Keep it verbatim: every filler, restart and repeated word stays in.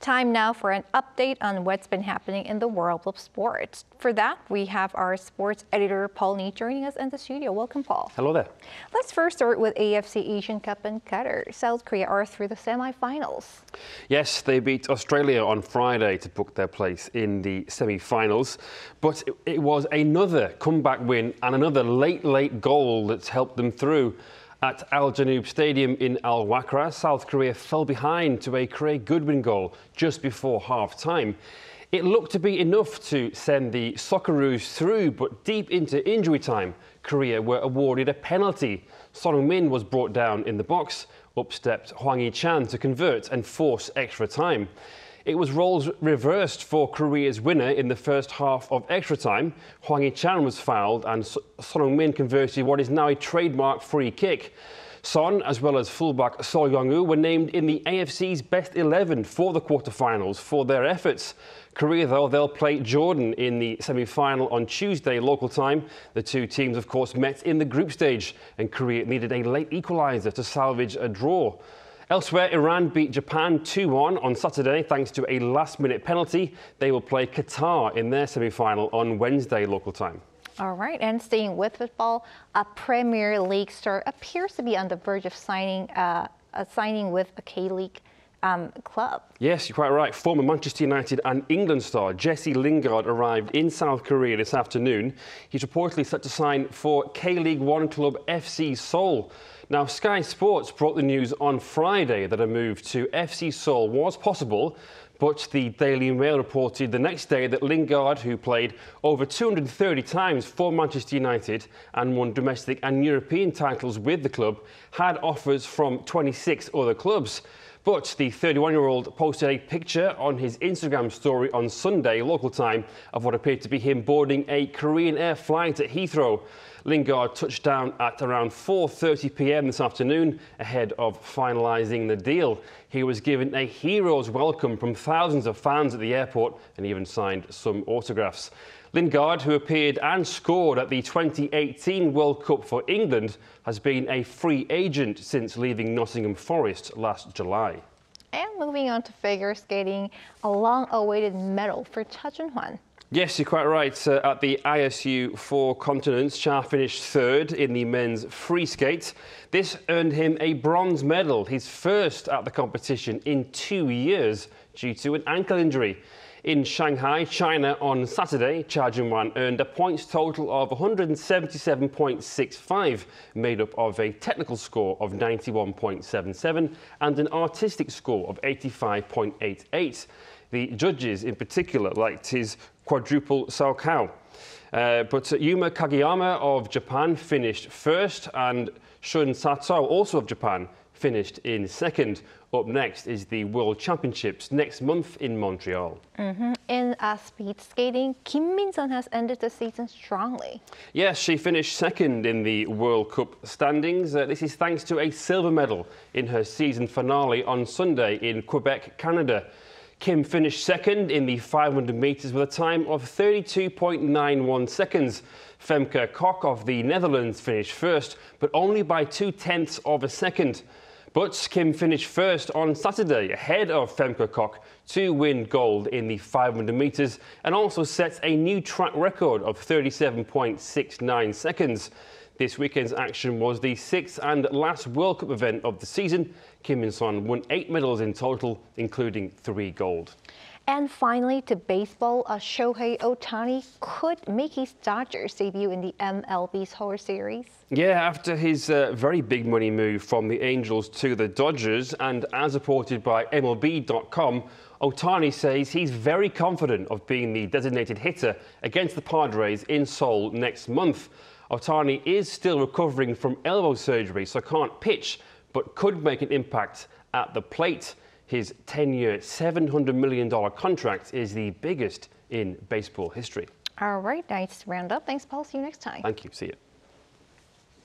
Time now for an update on what's been happening in the world of sports. For that, we have our sports editor, Paul Neat, joining us in the studio. Welcome, Paul. Hello there. Let's first start with A F C Asian Cup in Qatar. South Korea are through the semi-finals. Yes, they beat Australia on Friday to book their place in the semi-finals. But it, it was another comeback win and another late, late goal that's helped them through. At Al Janoub Stadium in Al-Wakra, South Korea fell behind to a Craig Goodwin goal just before half-time. It looked to be enough to send the Socceroos through, but deep into injury time, Korea were awarded a penalty. Son Heung-min was brought down in the box. Up stepped Hwang Hee-chan to convert and force extra time. It was roles reversed for Korea's winner in the first half of extra time. Hwang Hee-chan was fouled and Son Heung-min converted what is now a trademark free kick. Son, as well as fullback Seol Young-woo, were named in the A F C's best eleven for the quarterfinals for their efforts. Korea, though, they'll play Jordan in the semi-final on Tuesday local time. The two teams, of course, met in the group stage, and Korea needed a late equaliser to salvage a draw. Elsewhere, Iran beat Japan two one on Saturday thanks to a last-minute penalty. They will play Qatar in their semi-final on Wednesday local time. All right, and staying with football, a Premier League star appears to be on the verge of signing, uh, uh, signing with a K-League Um, club. Yes, you're quite right. Former Manchester United and England star Jesse Lingard arrived in South Korea this afternoon. He's reportedly set to sign for K-League One club F C Seoul. Now, Sky Sports brought the news on Friday that a move to F C Seoul was possible, but the Daily Mail reported the next day that Lingard, who played over two hundred thirty times for Manchester United and won domestic and European titles with the club, had offers from twenty-six other clubs. But the thirty-one-year-old posted a picture on his Instagram story on Sunday local time of what appeared to be him boarding a Korean Air flight at Heathrow. Lingard touched down at around four thirty p m this afternoon ahead of finalising the deal. He was given a hero's welcome from thousands of fans at the airport and even signed some autographs. Lingard, who appeared and scored at the twenty eighteen World Cup for England, has been a free agent since leaving Nottingham Forest last July. And moving on to figure skating, a long-awaited medal for Cha Jun-hwan. Yes, you're quite right. Uh, at the I S U Four Continents, Cha finished third in the men's free skate. This earned him a bronze medal, his first at the competition in two years due to an ankle injury. In Shanghai, China, on Saturday, Cha Jun-hwan earned a points total of one hundred seventy-seven point six five, made up of a technical score of ninety-one point seven seven and an artistic score of eighty-five point eight eight. The judges, in particular, liked his quadruple Saokao. Uh, but Yuma Kagiyama of Japan finished first, and Shun Sato, also of Japan, finished in second. Up next is the World Championships next month in Montreal. Mm-hmm. In uh, speed skating, Kim Min-sun has ended the season strongly. Yes, she finished second in the World Cup standings. Uh, this is thanks to a silver medal in her season finale on Sunday in Quebec, Canada. Kim finished second in the five hundred metres with a time of thirty-two point nine one seconds. Femke Kok of the Netherlands finished first, but only by two-tenths of a second. But Kim finished first on Saturday, ahead of Femke Kok, to win gold in the five hundred metres and also sets a new track record of thirty-seven point six nine seconds. This weekend's action was the sixth and last World Cup event of the season. Kim Min-sun won eight medals in total, including three gold. And finally, to baseball, uh, Shohei Ohtani could make his Dodgers debut in the M L B's horror series. Yeah, after his uh, very big money move from the Angels to the Dodgers, and as reported by M L B dot com, Ohtani says he's very confident of being the designated hitter against the Padres in Seoul next month. Ohtani is still recovering from elbow surgery, so can't pitch, but could make an impact at the plate. His ten-year, seven hundred million dollar contract is the biggest in baseball history. All right, nice roundup. Thanks, Paul. See you next time. Thank you. See you.